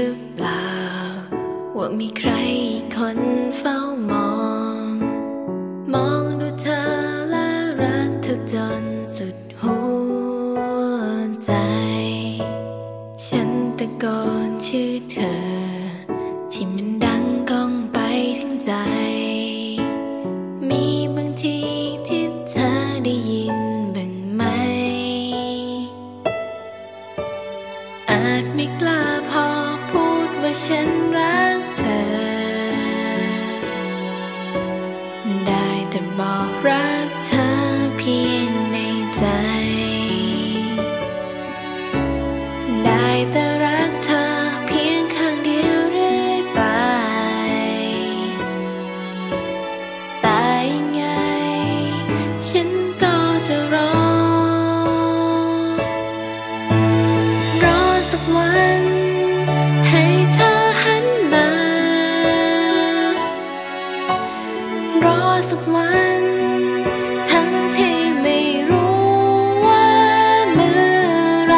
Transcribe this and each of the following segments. รือเปล่าว่ามีใครคนเฝ้ามองมองดูเธอและรักเธอจนสุดหัวใจฉันตะโกนชื่อเธอที่มันดังก้องไปทั้งใจมีบางทีที่เธอได้ยินบ้างไหมอาจไม่กล้าพอพูดว่าฉันรักเธอได้แต่บอกรักเธอเพียงในใจได้แต่รักเธอเพียงข้างเดียวเรื่อยไปแต่ยังไงฉันก็จะรอสักวันให้เธอหันมารอสักวันทั้งที่ไม่รู้ว่าเมื่อไร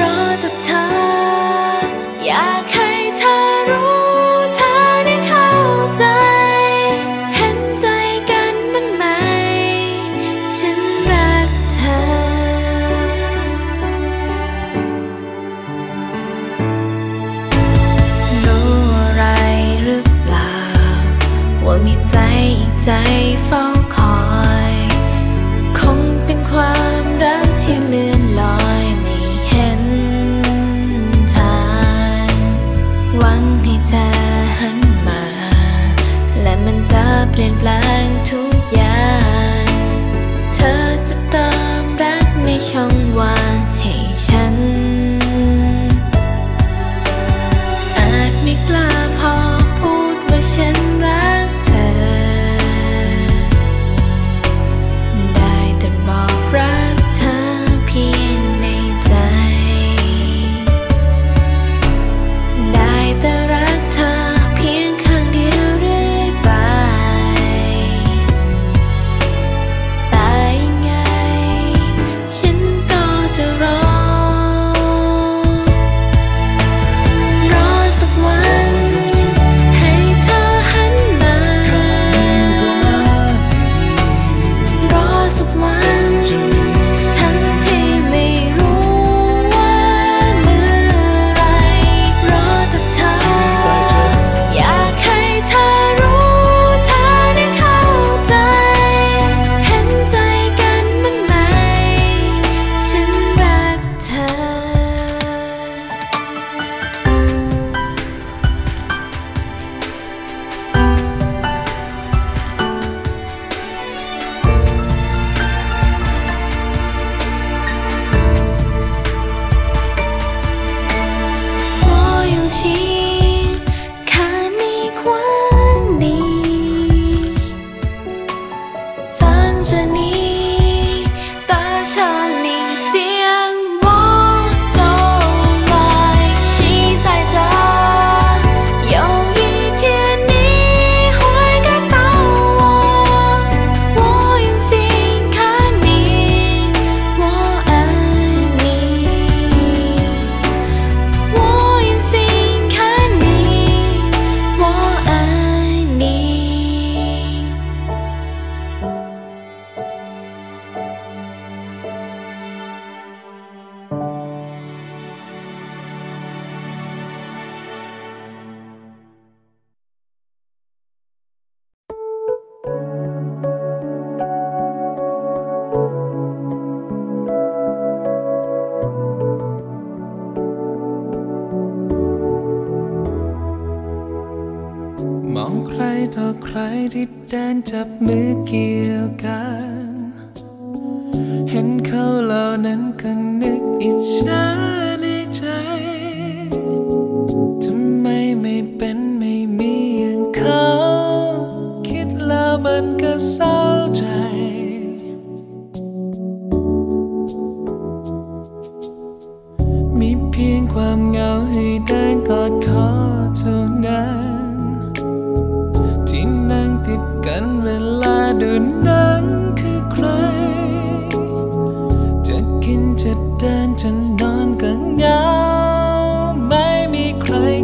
รอแต่เธออยากให้เธอรู้เธอได้เข้าใจเห็นใจกันบ้างไหมฉันรักเธอรู้อะไรหรือเปล่าว่ามีใจอีกใจเฝ้าคอยคงเป็นความรักที่เลื่อนลอยไม่เห็นทางหวังให้เธอหันมาและมันจะเปลี่ยนแปลงทุกอย่างเธอจะเติมรักในช่องว่างให้ฉันอาจไม่กล้าพอพูดว่าฉันรักเธอได้แต่บอกรักเธอเพียงในใจได้แต่รักเธอเพียงข้างเดียวเรื่อยไปแต่ยังไงฉันก็จะรอสักวันให้เธอหันมารอสักวันทั้งที่ไม่รู้ว่าเมื่อไรรอแต่เธออยากให้เธอรู้เธอได้เข้าใจเห็นใจกันบ้างไหมฉันรักเธอ我用心看你换你等着你搭上你向我走来期待着有一天你会感到我用心看你我爱你我用心看你，我爱你。มองใครต่อใครที่เดินจับมือเกี่ยวกันเห็นเขาเหล่านั้นก็นึกอิจฉาในใจทำไมไม่เป็นไม่มีอย่างเขาคิดแล้วมันก็เศร้าใจมีเพียงความเหงาให้เดินกอดคอเท่านั้นติดกันเวลาดูหนังคือใครจะกินจะเดินจะนอนก็เหงาไม่มีใคร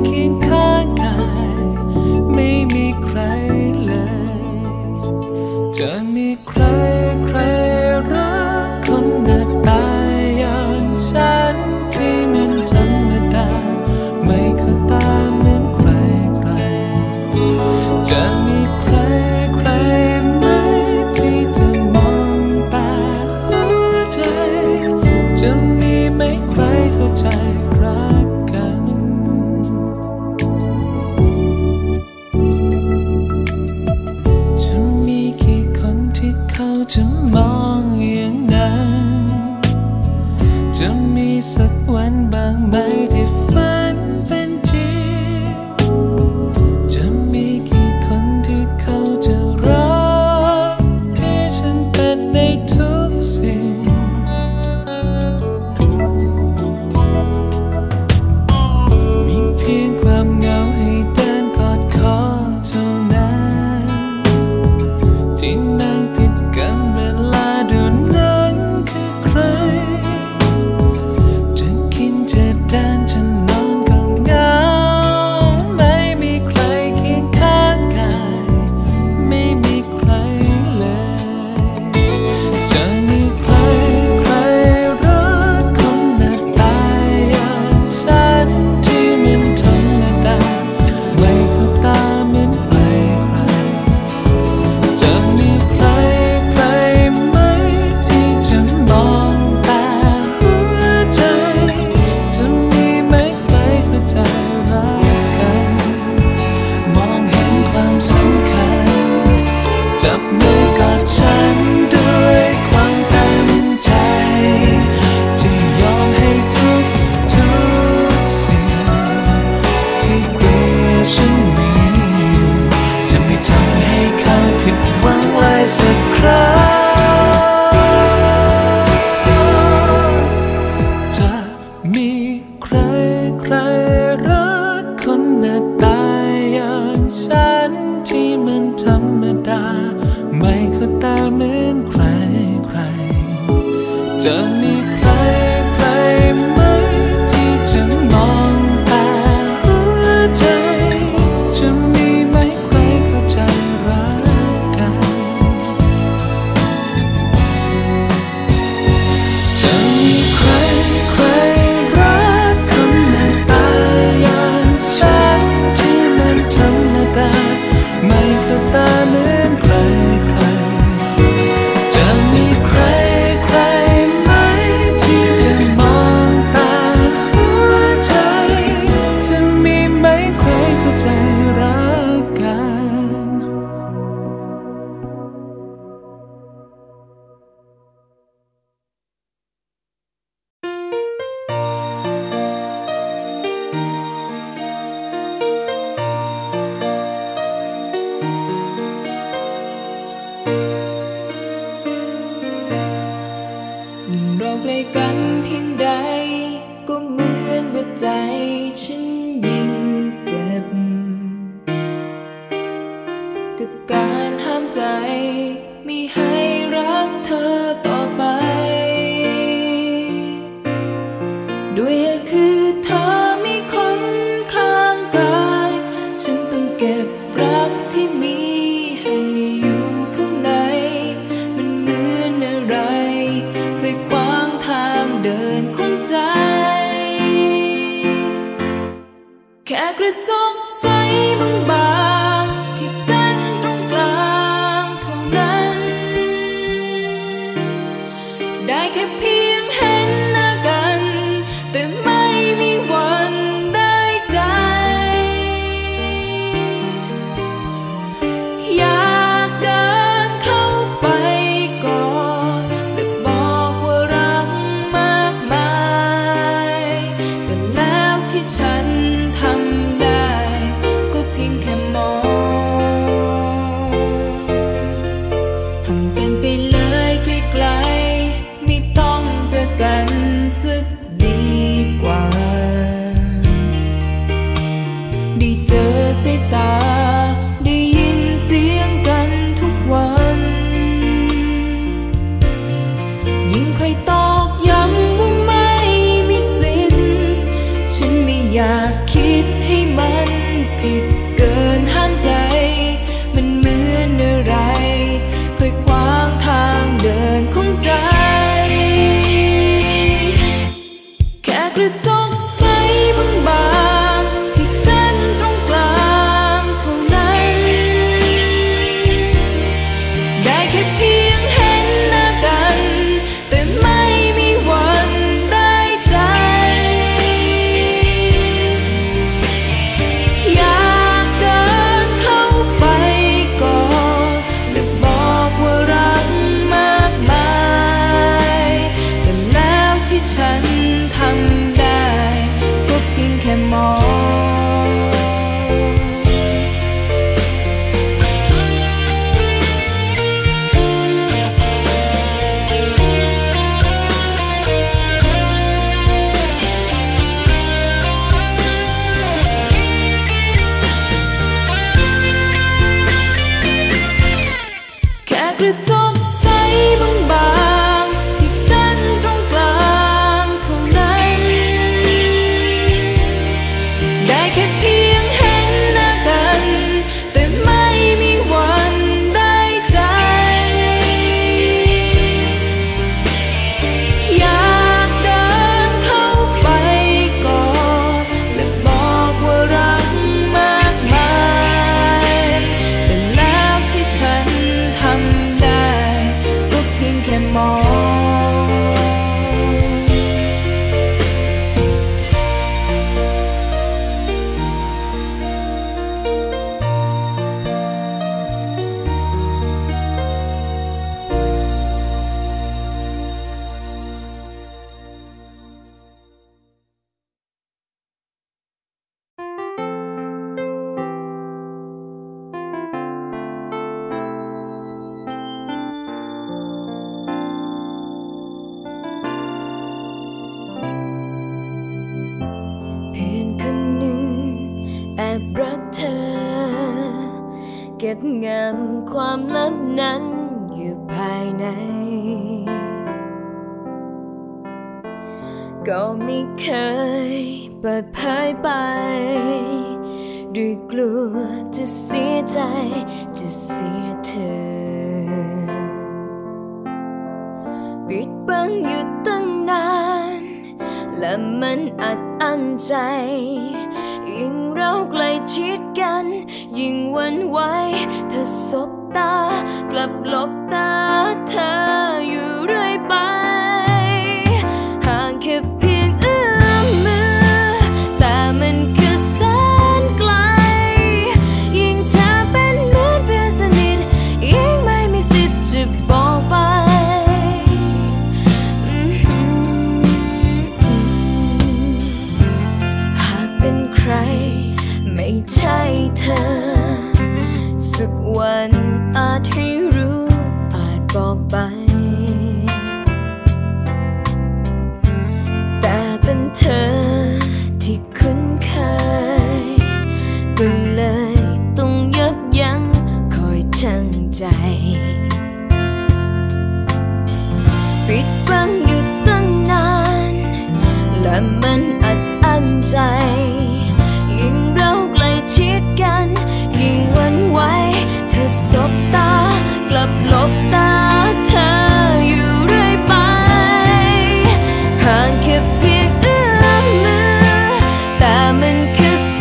ฉันยิ่งเจ็บกับการห้ามใจไม่ให้รักเธอต่อไปด้วยเหตุคือเธอมีคนข้างกายฉันต้องเก็บรักที่มีให้อยู่ข้างในมันเหมือนอะไรเคยขวางทางเดินของใจแค่กระจกใสบางๆที่กั้นตรงกลางเท่านั้นได้แค่เพียงเห็นหน้ากันแต่ไม่มีวันได้ใจอยากเดินเข้าไปก่อนและบอกว่ารักมากมายแต่แล้วที่ฉันกันสักดีกว่าได้เจอสายตาได้ยินเสียงกันทุกวันยิ่งคอยตอกย้ำว่าไม่มีสิ้นฉันไม่อยากคิดให้มันผิดเกินห้ามใจมันเหมือนอะไรคอยขวางทางเดินของใจกระจกใสบางๆที่กั้นตรงกลางเท่านั้นได้แค่เพียงเห็นหน้ากันแต่ไม่มีวันได้ใจอยากเดินเข้าไปก่อนและบอกว่ารักมากมายแต่แล้วที่ฉันทำแค่มองแค่กระจกใสบางๆที่กั้นตรงกลางเท่านั้นแค่เพียงเห็นหน้ากันแต่ไม่มีวันได้ใจอยากเดินเข้าไปก่อนและบอกว่ารักมากมายแต่แล้วที่ฉันทำได้ก็เพียงแค่มองเก็บงำความลับนั้นอยู่ภายในก็ไม่เคยเปิดเผยไปด้วยกลัวจะเสียใจจะเสียเธอปิดบังอยู่ตั้งนานและมันอัดอั้นใจยิ่งเราใกล้ชิดกันยิ่งหวั่นไหวเธอสบตากลับลบตาเธออยู่เรื่อยไปห่างแค่เพียงเอื้อมมือแต่มันคือแสนไกลยิ่งเธอเป็นเหมือนเพื่อนสนิทยิ่งไม่มีสิทธิ์จะบอกไปหากเป็นใครไม่ใช่เธอสักวันอาจให้รู้อาจบอกไปแต่เป็นเธอที่ คุ้นเคยก็เลยต้องยับยั้งคอยชั่งใจปิดบังอยู่ตั้งนานและมันอัดอั้นใจยิ่งเราใกล้ชิดกันยิ่งหวั่นไหวเธอสบตากลับหลบตาเธออยู่เรื่อยไปห่างแค่เพียงเอื้อมมือแต่มันคือแส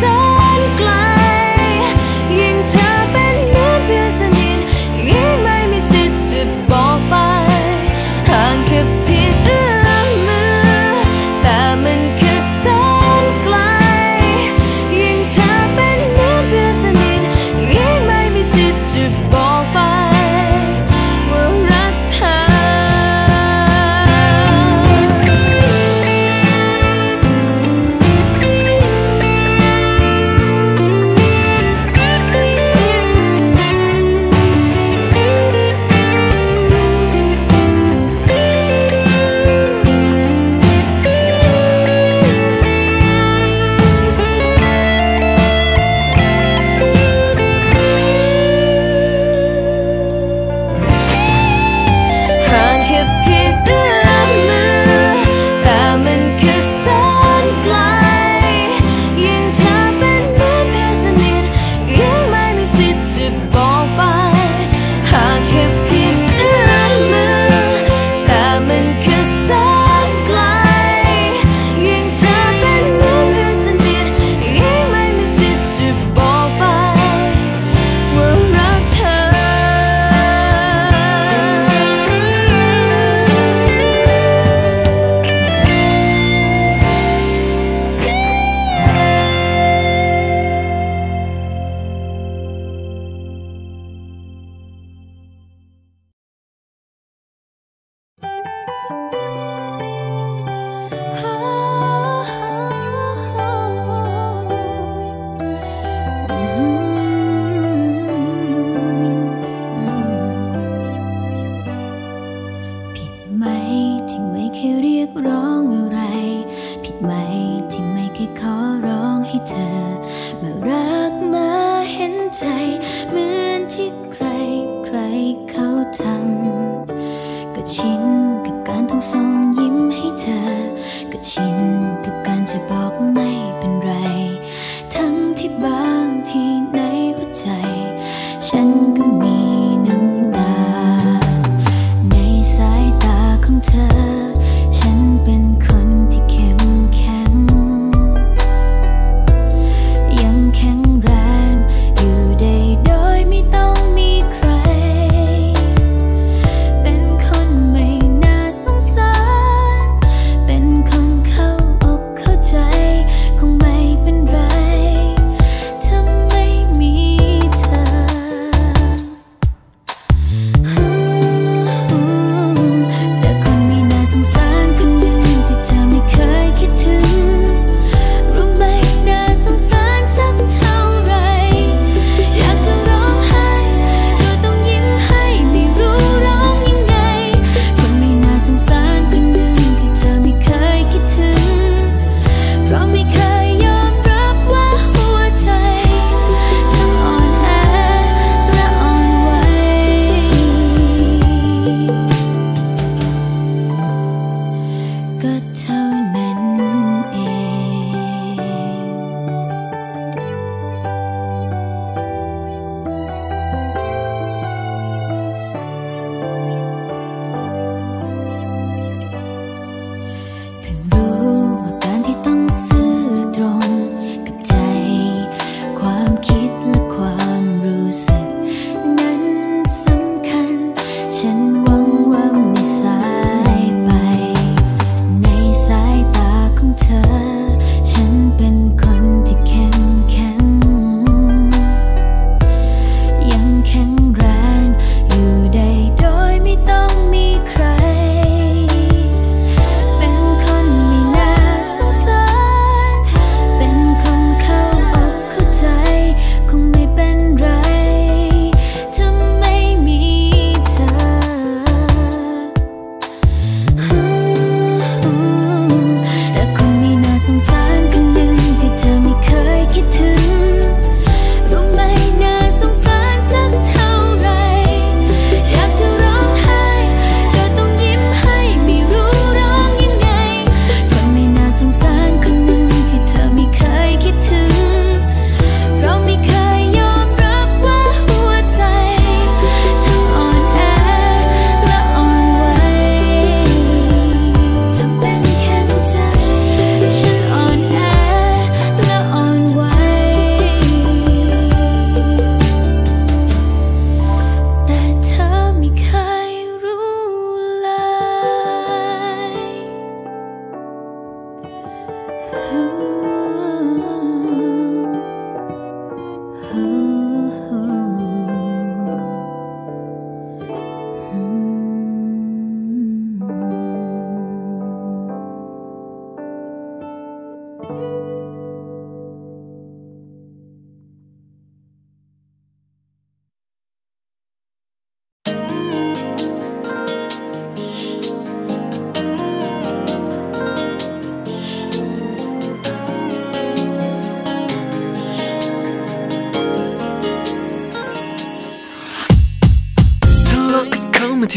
นไกลยิ่งเธอเป็นเหมือนเพื่อนสนิทยิ่งไม่มีสิทธิ์จะบอกไปห่างแค่เพียงเอื้อมมือแต่มันคือแสนไกลยิ่งเธอเป็นเหมือนเพื่อนสนิทยิ่งไม่มีสิทธิ์จะบอกไป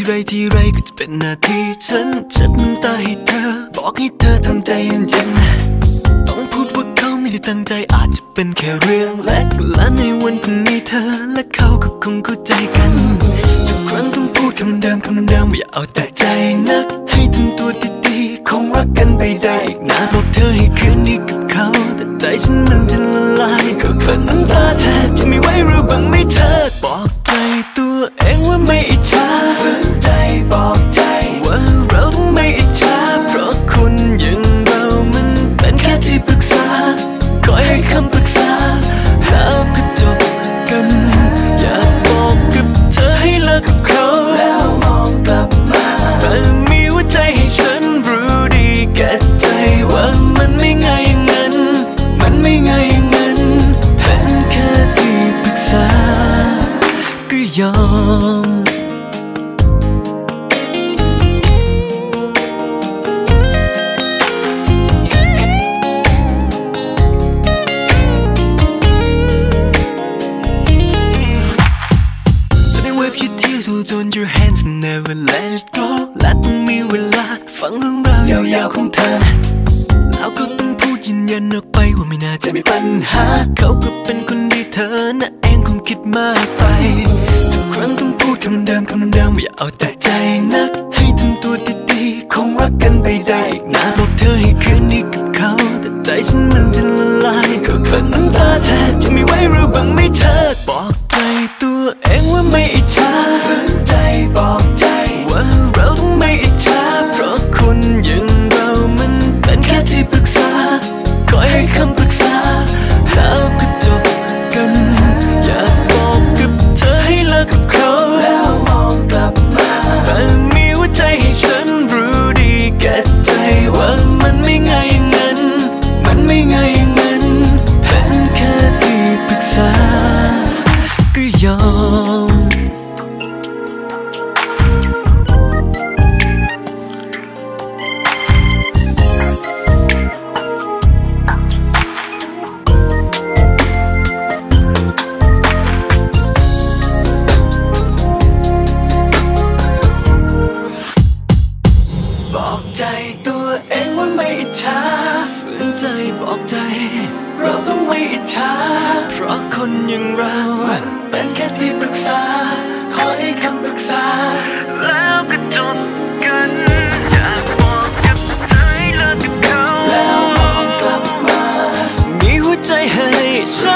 ไรที่ไรก็จะเป็นหน้าที่ฉันเช็ดน้ำตาให้เธอบอกให้เธอทำใจเย็นๆต้องพูดว่าเขาไม่ได้ตั้งใจอาจจะเป็นแค่เรื่องเล็กและในวันพรุ่งนี้เธอและเขาก็คงเข้าใจกันทุกครั้งต้องพูดคำเดิมคำเดิมอย่าเอาแต่ใจนักให้ทำตัวดีๆคงรักกันไปได้อีกนะบอกเธอให้คืนดีกับเขาแต่ใจฉันมันจะละลายก็เกิดน้ำตาแทบจะไม่ไหวหรือบังไม่เธอบอกใจตัวเองว่าไม่อิจฉาฝืนใจบอกใจว่าเราต้องไม่อิจฉาเพราะคนอย่างเรามันเป็นแค่ที่ปรึกษาคอยให้คำปรึกษาแล้วก็จบกันอยากบอกกับเธอให้เลิกกับเขาแล้วมองกลับมาแต่มีหัวใจให้ฉันรู้ดีแก่ใจว่ามันไม่ง่ายอย่างนั้นมันไม่ง่ายอย่างนั้นเป็นแค่ที่ปรึกษาก็ยอมDon't your hands and never let it go และต้องมีเวลาฟังเรื่องราวยาวๆของเธอนะแล้วก็ต้องพูดยืนยันออกไปว่าไม่น่าจะมีปัญหาเขาก็เป็นคนดีเธอนะเองคงคิดมากไปทุกครั้งต้องพูดคำเดิมคำเดิมอย่าเอาแต่ใจนักให้ทำตัวดีๆคงรักกันไปได้อีกนะบอกเธอให้คืนดีกับเขาแต่ใจฉันมันจะละลายก็เกิดน้ำตาแทบจะไม่ไหวหรือบังไม่เธอบอกใจตัวเองว่าไม่อิจฉาบอกใจว่าเราต้องไม่อิจฉาเพราะคนอย่างเรามันเป็นแค่ที่ปรึกษาคอยให้คำปรึกษาแล้วก็จบกันอยากบอกกับเธอให้เลิกกับเขาแล้วมองกลับมาแต่มีหัวใจให้ฉันรู้ดีแก่ใจว่ามันไม่ง่ายอย่างนั้นมันไม่ง่ายอย่างนั้นเป็นแค่ที่ปรึกษาก็ยอมเราต้องไม่อิจฉาเพราะคนอย่างเราเป็นแค่ที่ปรึกษาขอให้คำปรึกษาแล้วก็จบกันอยากบอกกับเธอให้เลิกกับเขาแล้วมองกลับมามีหัวใจให้ฉั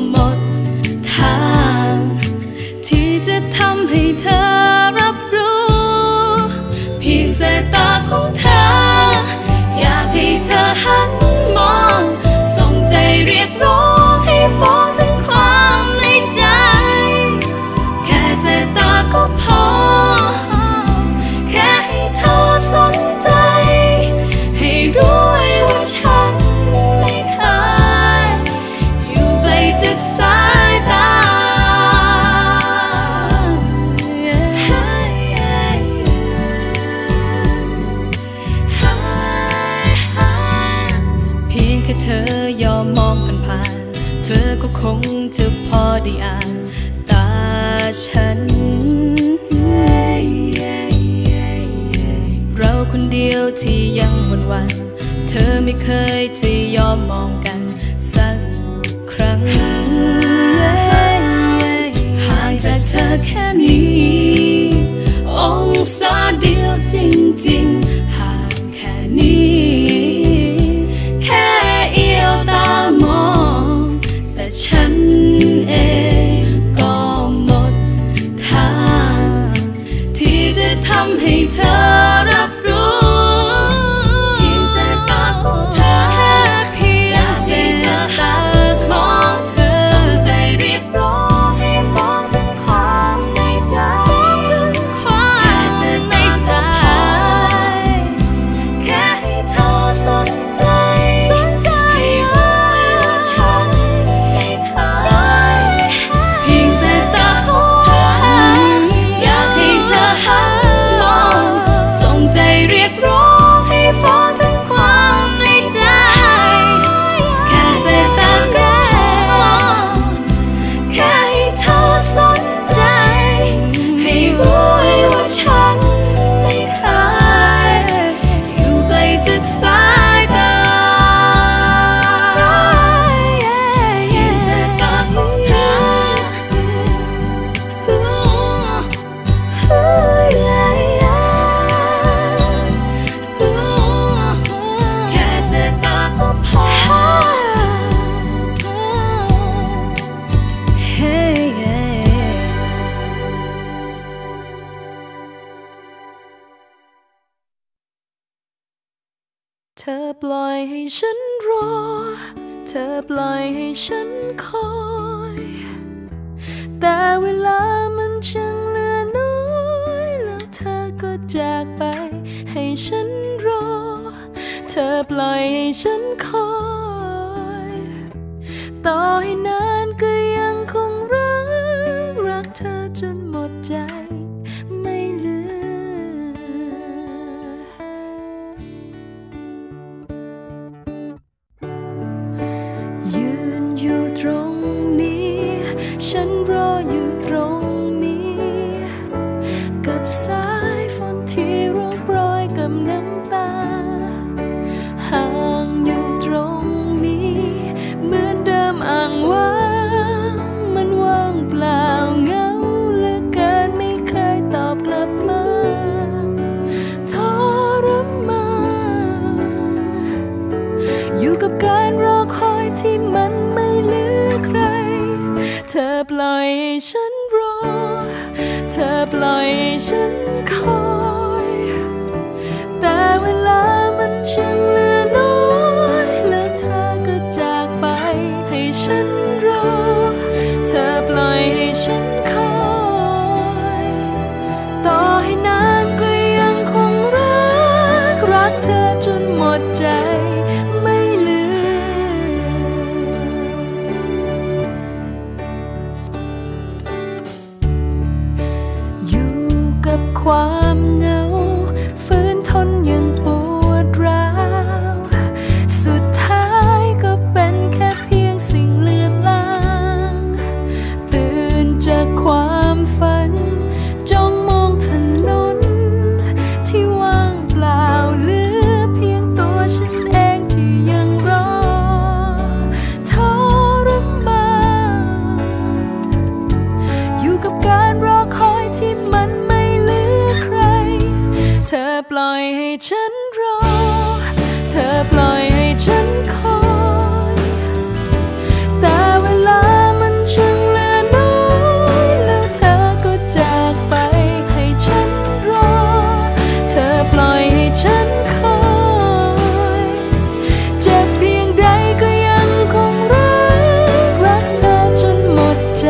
นเธอยอมมองผ่านเธ อก็คงจะพอได้อ่านตาฉันเราคนเดียวที่ยังวันๆเธอไม่เคยจะยอมมองกันสักครั้งห่างจากเธอแค่นี้องศาเดียวจริงๆห่างแค่นี้แค่เอี้ยวตามองแต่ฉันเองก็หมดทางที่จะทำให้เธอรับรู้เธอปล่อยให้ฉันรอเธอปล่อยให้ฉันคอยแต่เวลามันช่างเหลือน้อยแล้วเธอก็จากไปให้ฉันรอเธอปล่อยให้ฉันคอยต่อให้นานก็ยังคงรักเธอจนหมดใจฉันรออยู่ตรงนี้กับสายฝนที่ร่วงโปรยกับน้ำตาห่างอยู่ตรงนี้เหมือนเดิมอ่างว่างมันว่างเปล่าเงาเหลือเกินไม่เคยตอบกลับมาทรมานอยู่กับการรอคอยที่มันไม่เหลือใครเธอปล่อยให้ฉันรอเธอปล่อยให้ฉันคอยแต่เวลามันช่างเหลือน้อยแล้วเธอก็จากไปให้ฉันรอเธอปล่อยให้ฉันคอยต่อให้นานก็ยังคงรักเธอจนหมดใจความเหงาฝืนทนยังปวดร้าวสุดท้ายก็เป็นแค่เพียงสิ่งเลือนลางตื่นจากความฝันจ้องมองถนนที่ว่างเปล่าเหลือเพียงตัวฉันเองที่ยังรอทรมานอยู่กับการรอคอยที่มันเธอปล่อยให้ฉันรอเธอปล่อยให้ฉันคอยแต่เวลามันช่างเหลือน้อยแล้วเธอก็จากไปให้ฉันรอเธอปล่อยให้ฉันคอยเจ็บเพียงใดก็ยังคงรักเธอจนหมดใจ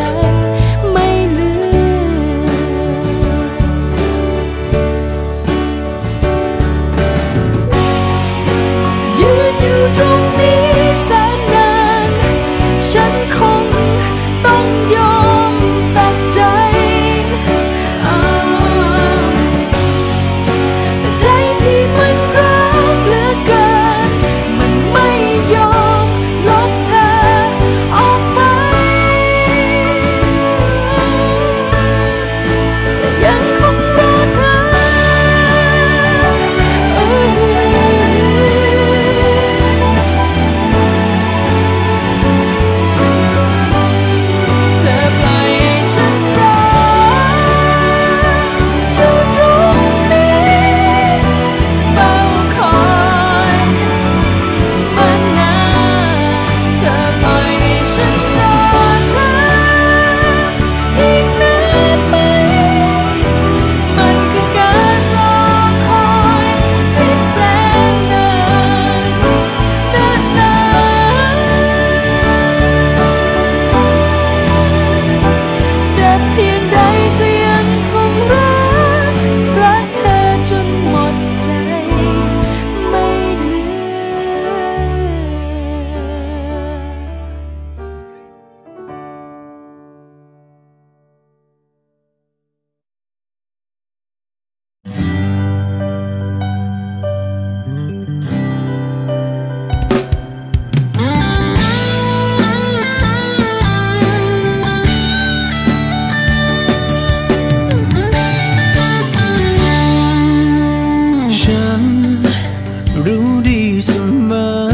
รู้ดีเสมอ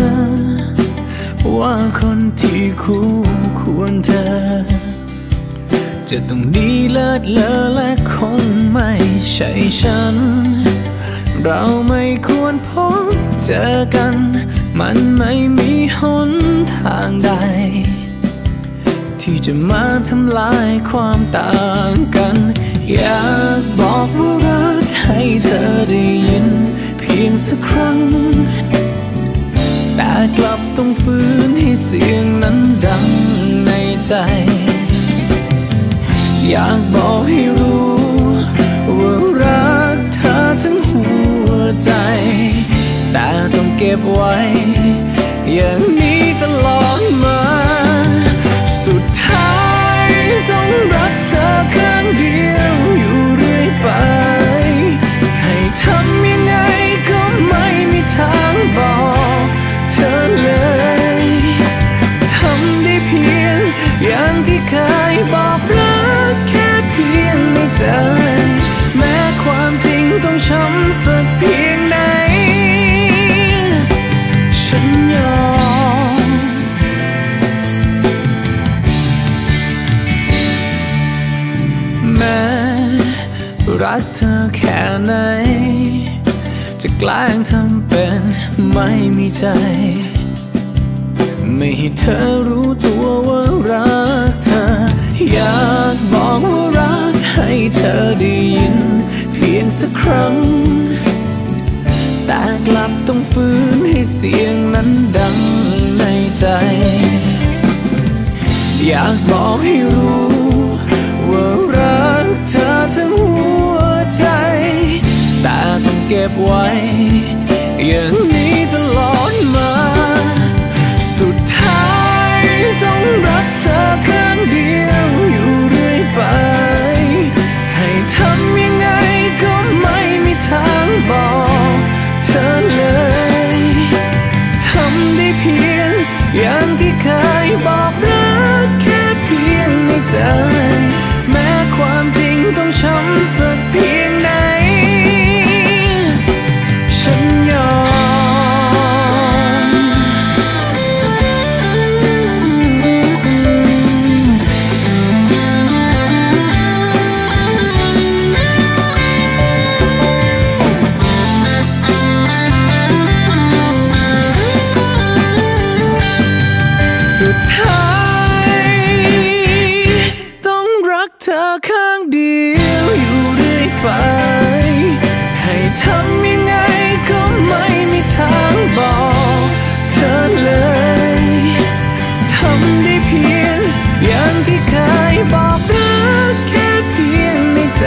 ว่าคนที่คู่ควรเธอจะต้องดีเลิศเลอและคงไม่ใช่ฉันเราไม่ควรพบเจอกันมันไม่มีหนทางใดที่จะมาทำลายความต่างกันอยากบอกว่ารักให้เธอได้ยินเพียงสักครั้งแต่กลับต้องฝืนให้เสียงนั้นดังในใจอยากบอกให้รู้ว่ารักเธอทั้งหัวใจแต่ต้องเก็บไว้อย่างนี้ตลอดมาสุดท้ายต้องรักเธอข้างเดียวอยู่เรื่อยไปให้ทำยังไงก็ไม่มีทางบอกเธอเลยทำได้เพียงอย่างที่เคยบอกรักแค่เพียงในใจแม้ความจริงต้องช้ำสักเพียงไหนฉันยอมแม้รักเธอแค่ไหนจะแกล้งทำเป็นไม่มีใจไม่ให้เธอรู้ตัวว่ารักเธออยากบอกว่ารักให้เธอได้ยินเพียงสักครั้งแต่กลับต้องฝืนให้เสียงนั้นดังในใจอยากบอกให้รู้ว่ารักเธอทั้งหัวใจแต่ต้องเก็บไว้อย่างนี้ตลอดมาสุดท้ายต้องรักเธอข้างเดียวอยู่เรื่อยไปให้ทำยังไงก็ไม่มีทางบอกเธอเลยทำได้เพียงอย่างที่เคยบอกรักแค่เพียงในใจแม้ความจริงต้องช้ำสักเพียงไหนฉันยอมสุดท้ายเธอข้างเดียวอยู่เรื่อยไปให้ทำยังไงก็ไม่มีทางบอกเธอเลยทำได้เพียงอย่างที่เคยบอกรักแค่เพียงในใจ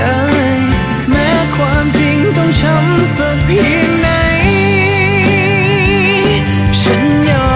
แม้ความจริงต้องช้ำสักเพียงไหนฉันยอม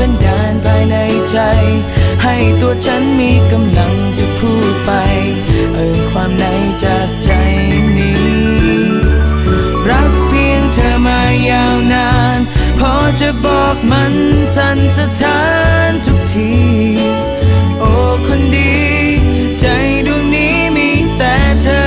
บันดาลภายในใจให้ตัวฉันมีกำลังจะพูดไปความในจากใจนี้รักเพียงเธอมายาวนานพอจะบอกมันสั่นสะท้านทุกทีโอ้คนดีใจดวงนี้มีแต่เธอ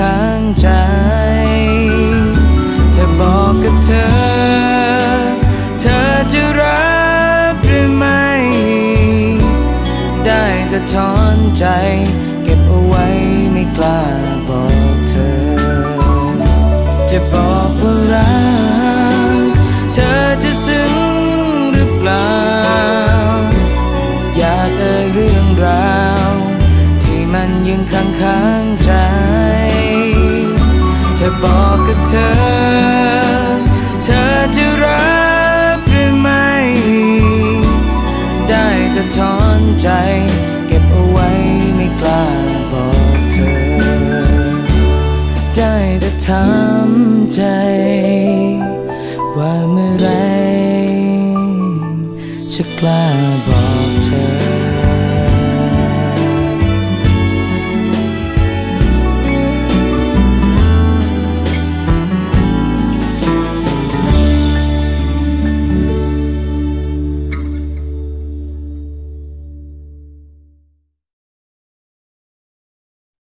ข้างใจเธอบอกกับเธอจะรับหรือไม่ได้แต่ถอนใจเก็บเอาไว้ไม่กล้าบอกเธอจะบอกว่ารักเธอจะซึ้งหรือเปล่าอยากเอ่ยเรื่องราวที่มันยังข้างใจจะบอกกับเธอจะรับหรือไม่ได้แต่ถอนใจเก็บเอาไว้ไม่กล้าบอกเธอได้แต่ถามใจว่าเมื่อไรจะกล้าบอกเธอ